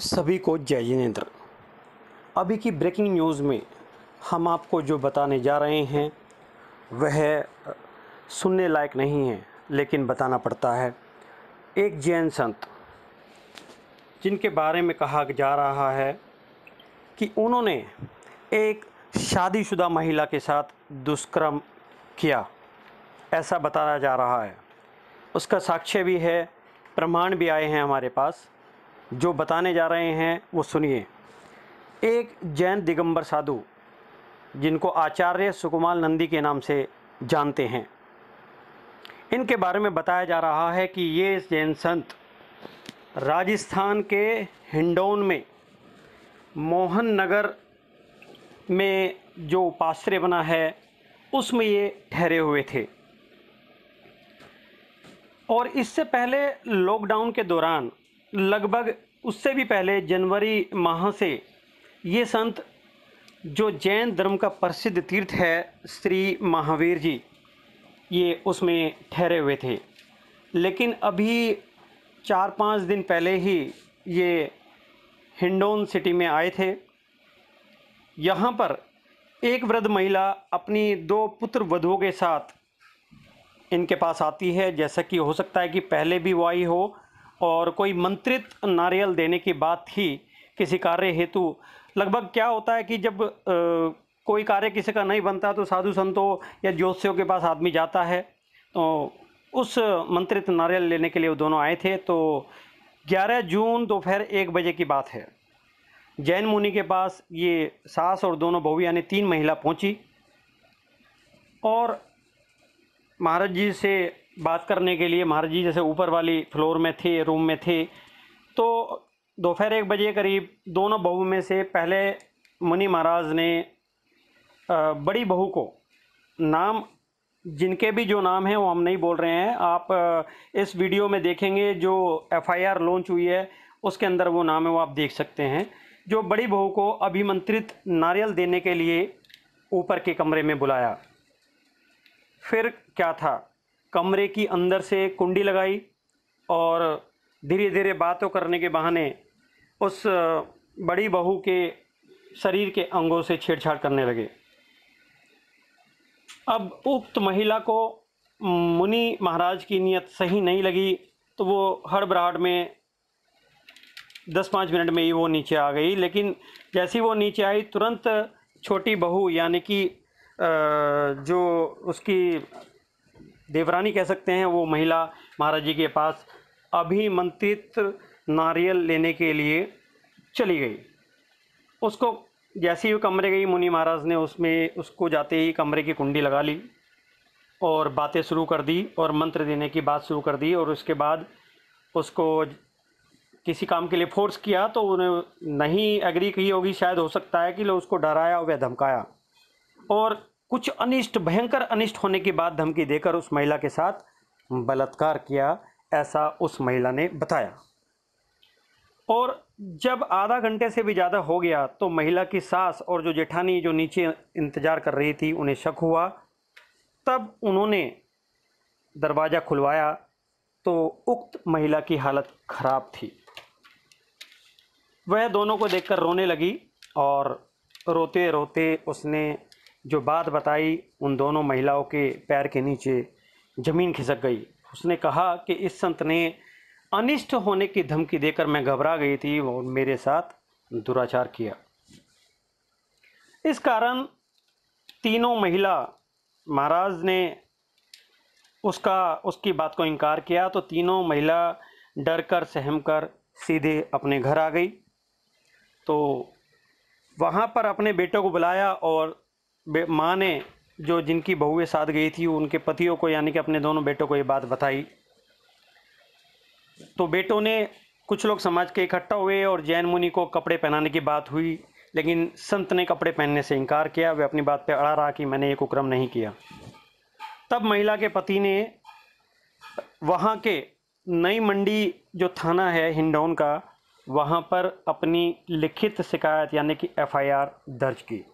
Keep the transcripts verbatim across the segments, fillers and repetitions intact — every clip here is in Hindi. सभी को जय जिनेंद्र। अभी की ब्रेकिंग न्यूज़ में हम आपको जो बताने जा रहे हैं वह सुनने लायक नहीं है, लेकिन बताना पड़ता है। एक जैन संत जिनके बारे में कहा जा रहा है कि उन्होंने एक शादीशुदा महिला के साथ दुष्कर्म किया, ऐसा बताया जा रहा है। उसका साक्ष्य भी है, प्रमाण भी आए हैं हमारे पास। जो बताने जा रहे हैं वो सुनिए। एक जैन दिगंबर साधु जिनको आचार्य सुकुमालनन्दी के नाम से जानते हैं, इनके बारे में बताया जा रहा है कि ये जैन संत राजस्थान के हिंडौन में मोहन नगर में जो उपाश्रय बना है उसमें ये ठहरे हुए थे। और इससे पहले लॉकडाउन के दौरान, लगभग उससे भी पहले जनवरी माह से ये संत जो जैन धर्म का प्रसिद्ध तीर्थ है श्री महावीर जी, ये उसमें ठहरे हुए थे। लेकिन अभी चार पाँच दिन पहले ही ये हिंडौन सिटी में आए थे। यहाँ पर एक वृद्ध महिला अपनी दो पुत्र वधुओं के साथ इनके पास आती है। जैसा कि हो सकता है कि पहले भी वो आई हो, और कोई मंत्रित नारियल देने की बात थी किसी कार्य हेतु। लगभग क्या होता है कि जब आ, कोई कार्य किसी का नहीं बनता तो साधु संतों या ज्योतिषियों के पास आदमी जाता है। तो उस मंत्रित नारियल लेने के लिए वो दोनों आए थे। तो ग्यारह जून दोपहर एक बजे की बात है। जैन मुनि के पास ये सास और दोनों बहू यानी तीन महिला पहुंची और महाराज जी से बात करने के लिए, महाराज जी जैसे ऊपर वाली फ्लोर में थे, रूम में थे। तो दोपहर एक बजे करीब दोनों बहू में से पहले मुनि महाराज ने बड़ी बहू को, नाम जिनके भी जो नाम हैं वो हम नहीं बोल रहे हैं, आप इस वीडियो में देखेंगे जो एफ आई आर लॉन्च हुई है उसके अंदर वो नाम है, वो आप देख सकते हैं। जो बड़ी बहू को अभिमंत्रित नारियल देने के लिए ऊपर के कमरे में बुलाया। फिर क्या था, कमरे की अंदर से कुंडी लगाई और धीरे धीरे बातों करने के बहाने उस बड़ी बहू के शरीर के अंगों से छेड़छाड़ करने लगे। अब उक्त महिला को मुनि महाराज की नियत सही नहीं लगी तो वो हड़बड़ाहट में दस पाँच मिनट में ही वो नीचे आ गई। लेकिन जैसे ही वो नीचे आई, तुरंत छोटी बहू यानी कि जो उसकी देवरानी कह सकते हैं, वो महिला महाराज जी के पास अभिमंत्रित नारियल लेने के लिए चली गई। उसको जैसे ही वो कमरे गई, मुनि महाराज ने उसमें उसको जाते ही कमरे की कुंडी लगा ली और बातें शुरू कर दी और मंत्र देने की बात शुरू कर दी। और उसके बाद उसको किसी काम के लिए फोर्स किया तो उन्हें नहीं एग्री की होगी, शायद हो सकता है कि लोग उसको डराया व धमकाया। और कुछ अनिष्ट, भयंकर अनिष्ट होने की बात धमकी देकर उस महिला के साथ बलात्कार किया, ऐसा उस महिला ने बताया। और जब आधा घंटे से भी ज़्यादा हो गया तो महिला की सास और जो जेठानी जो नीचे इंतज़ार कर रही थी उन्हें शक हुआ। तब उन्होंने दरवाज़ा खुलवाया तो उक्त महिला की हालत ख़राब थी। वह दोनों को देखकर रोने लगी और रोते रोते उसने जो बात बताई, उन दोनों महिलाओं के पैर के नीचे ज़मीन खिसक गई। उसने कहा कि इस संत ने अनिष्ट होने की धमकी देकर मैं घबरा गई थी और मेरे साथ दुराचार किया। इस कारण तीनों महिला, महाराज ने उसका उसकी बात को इनकार किया तो तीनों महिला डर कर सहम कर सीधे अपने घर आ गई। तो वहाँ पर अपने बेटों को बुलाया और माँ ने जो जिनकी बहुएं साथ गई थी उनके पतियों को यानी कि अपने दोनों बेटों को ये बात बताई। तो बेटों ने, कुछ लोग समाज के इकट्ठा हुए और जैन मुनि को कपड़े पहनाने की बात हुई, लेकिन संत ने कपड़े पहनने से इनकार किया। वे अपनी बात पे अड़ा रहा कि मैंने ये कुक्रम नहीं किया। तब महिला के पति ने वहाँ के नई मंडी जो थाना है हिंडौन का, वहाँ पर अपनी लिखित शिकायत यानी कि एफ आई आर दर्ज की।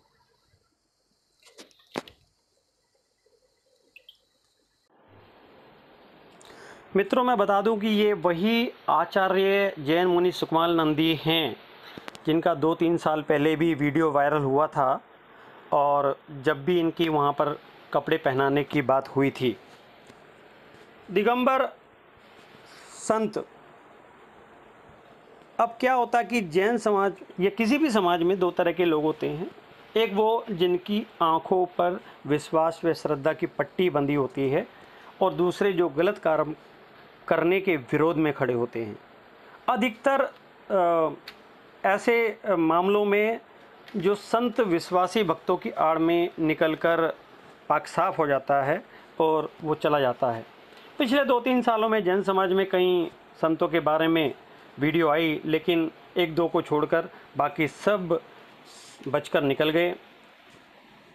मित्रों मैं बता दूं कि ये वही आचार्य जैन मुनि सुकुमालनन्दी हैं जिनका दो तीन साल पहले भी वीडियो वायरल हुआ था और जब भी इनकी वहाँ पर कपड़े पहनाने की बात हुई थी। दिगंबर संत। अब क्या होता कि जैन समाज या किसी भी समाज में दो तरह के लोग होते हैं। एक वो जिनकी आँखों पर विश्वास व श्रद्धा की पट्टी बंधी होती है और दूसरे जो गलत कार्य करने के विरोध में खड़े होते हैं। अधिकतर ऐसे मामलों में जो संत विश्वासी भक्तों की आड़ में निकलकर पाक साफ हो जाता है और वो चला जाता है। पिछले दो तीन सालों में जैन समाज में कई संतों के बारे में वीडियो आई, लेकिन एक दो को छोड़कर बाकी सब बचकर निकल गए।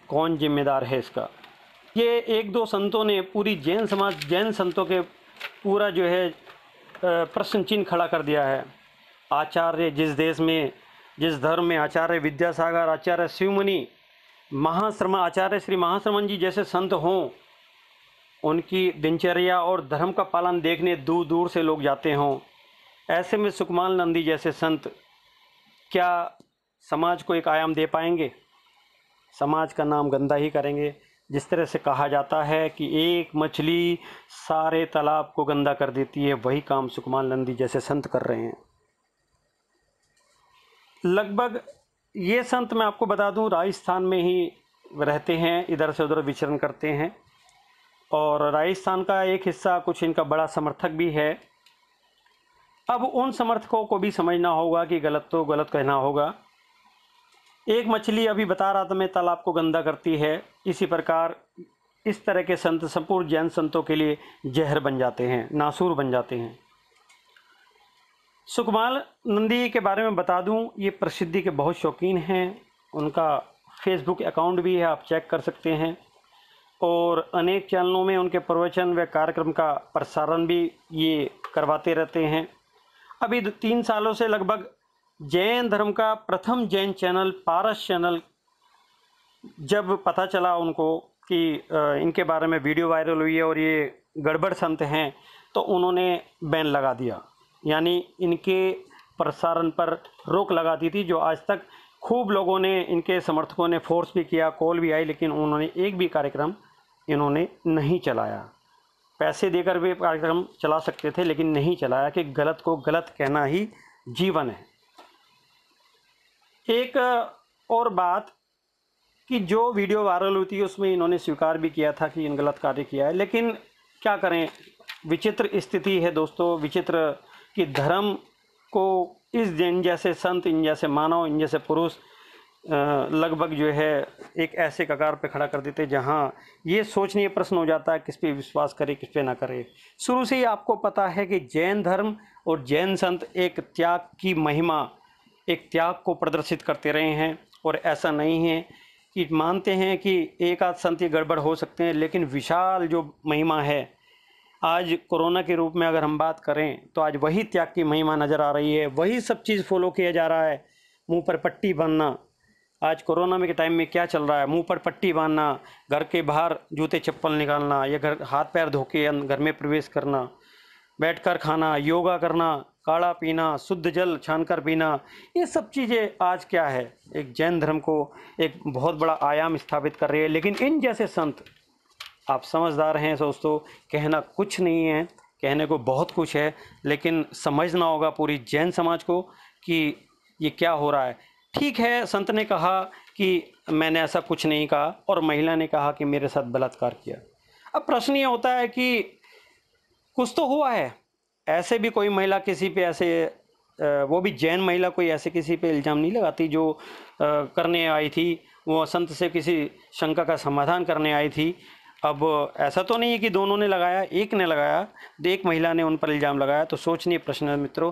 कौन जिम्मेदार है इसका? ये एक दो संतों ने पूरी जैन समाज, जैन संतों के पूरा जो है प्रश्न चिन्ह खड़ा कर दिया है। आचार्य जिस देश में, जिस धर्म में आचार्य विद्यासागर, आचार्य शिवमुनि, महाश्रमण, आचार्य श्री महाश्रमण जी जैसे संत हों, उनकी दिनचर्या और धर्म का पालन देखने दूर दूर से लोग जाते हों, ऐसे में सुकुमालनन्दी जैसे संत क्या समाज को एक आयाम दे पाएंगे? समाज का नाम गंदा ही करेंगे। जिस तरह से कहा जाता है कि एक मछली सारे तालाब को गंदा कर देती है, वही काम सुकुमालनन्दी जैसे संत कर रहे हैं। लगभग ये संत, मैं आपको बता दूं, राजस्थान में ही रहते हैं, इधर से उधर विचरण करते हैं और राजस्थान का एक हिस्सा कुछ इनका बड़ा समर्थक भी है। अब उन समर्थकों को भी समझना होगा कि गलत तो गलत कहना होगा। एक मछली, अभी बता रहा था मैं, तालाब को गंदा करती है। इसी प्रकार इस तरह के संत संपूर्ण जैन संतों के लिए जहर बन जाते हैं, नासूर बन जाते हैं। सुकुमालनन्दी के बारे में बता दूं, ये प्रसिद्धि के बहुत शौकीन हैं। उनका फेसबुक अकाउंट भी है, आप चेक कर सकते हैं, और अनेक चैनलों में उनके प्रवचन व कार्यक्रम का प्रसारण भी ये करवाते रहते हैं। अभी दो तीन सालों से लगभग जैन धर्म का प्रथम जैन चैनल पारस चैनल, जब पता चला उनको कि इनके बारे में वीडियो वायरल हुई है और ये गड़बड़ संत हैं, तो उन्होंने बैन लगा दिया, यानी इनके प्रसारण पर रोक लगा दी थी। जो आज तक खूब लोगों ने, इनके समर्थकों ने फोर्स भी किया, कॉल भी आई, लेकिन उन्होंने एक भी कार्यक्रम इन्होंने नहीं चलाया। पैसे देकर भी कार्यक्रम चला सकते थे, लेकिन नहीं चलाया कि गलत को गलत कहना ही जीवन है। एक और बात कि जो वीडियो वायरल हुई थी उसमें इन्होंने स्वीकार भी किया था कि इन गलत कार्य किया है, लेकिन क्या करें, विचित्र स्थिति है दोस्तों, विचित्र, कि धर्म को इस जैन जैसे संत, इन जैसे मानव, इन जैसे पुरुष लगभग जो है एक ऐसे कगार पे खड़ा कर देते जहां ये सोचने का प्रश्न हो जाता है किस पे विश्वास करे, किस पे ना करे। शुरू से ही आपको पता है कि जैन धर्म और जैन संत एक त्याग की महिमा, एक त्याग को प्रदर्शित करते रहे हैं। और ऐसा नहीं है कि मानते हैं कि एक आध संत गड़बड़ हो सकते हैं, लेकिन विशाल जो महिमा है, आज कोरोना के रूप में अगर हम बात करें तो आज वही त्याग की महिमा नज़र आ रही है, वही सब चीज़ फॉलो किया जा रहा है। मुंह पर पट्टी बांधना, आज कोरोना में के टाइम में क्या चल रहा है, मुंह पर पट्टी बांधना, घर के बाहर जूते चप्पल निकालना या घर हाथ पैर धो के घर में प्रवेश करना, बैठकर खाना, योगा करना, काढ़ा पीना, शुद्ध जल छानकर पीना, ये सब चीज़ें आज क्या है, एक जैन धर्म को एक बहुत बड़ा आयाम स्थापित कर रही है। लेकिन इन जैसे संत, आप समझदार हैं दोस्तों, कहना कुछ नहीं है, कहने को बहुत कुछ है, लेकिन समझना होगा पूरी जैन समाज को कि ये क्या हो रहा है। ठीक है, संत ने कहा कि मैंने ऐसा कुछ नहीं कहा और महिला ने कहा कि मेरे साथ बलात्कार किया। अब प्रश्न ये होता है कि कुछ तो हुआ है, ऐसे भी कोई महिला किसी पे ऐसे, वो भी जैन महिला कोई ऐसे किसी पे इल्ज़ाम नहीं लगाती जो करने आई थी, वो संत से किसी शंका का समाधान करने आई थी। अब ऐसा तो नहीं है कि दोनों ने लगाया, एक ने लगाया, एक महिला ने उन पर इल्ज़ाम लगाया। तो सोचने प्रश्न मित्रों,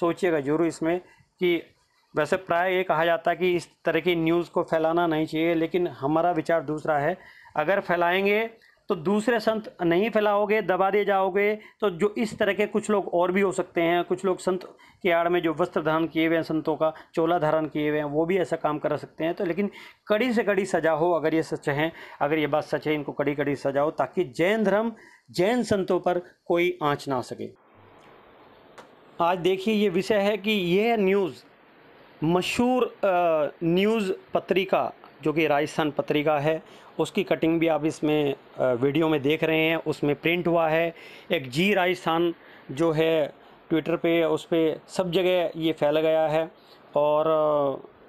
सोचिएगा जरूर इसमें कि वैसे प्राय ये कहा जाता है कि इस तरह की न्यूज़ को फैलाना नहीं चाहिए, लेकिन हमारा विचार दूसरा है। अगर फैलाएँगे तो दूसरे संत नहीं फैलाओगे, दबा दिए जाओगे, तो जो इस तरह के कुछ लोग और भी हो सकते हैं। कुछ लोग संत के आड़ में जो वस्त्र धारण किए हुए हैं, संतों का चोला धारण किए हुए हैं, वो भी ऐसा काम कर सकते हैं। तो लेकिन कड़ी से कड़ी सजा हो, अगर ये सच हैं, अगर ये बात सच है, इनको कड़ी कड़ी सजा हो, ताकि जैन धर्म, जैन संतों पर कोई आँच ना सके। आज देखिए ये विषय है कि यह न्यूज़ मशहूर न्यूज़ पत्रिका जो कि राजस्थान पत्रिका है उसकी कटिंग भी आप इसमें वीडियो में देख रहे हैं, उसमें प्रिंट हुआ है। एक जी राजस्थान जो है ट्विटर पे, उस पर सब जगह ये फैल गया है और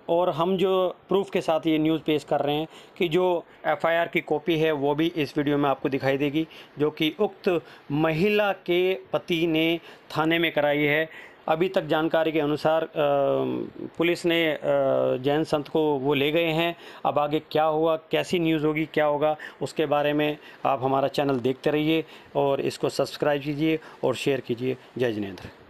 और हम जो प्रूफ के साथ ये न्यूज़ पेश कर रहे हैं कि जो एफ आई आर की कॉपी है वो भी इस वीडियो में आपको दिखाई देगी, जो कि उक्त महिला के पति ने थाने में कराई है। अभी तक जानकारी के अनुसार पुलिस ने जैन संत को वो ले गए हैं। अब आगे क्या हुआ, कैसी न्यूज़ होगी, क्या होगा, उसके बारे में आप हमारा चैनल देखते रहिए और इसको सब्सक्राइब कीजिए और शेयर कीजिए। जय जिनेंद्र।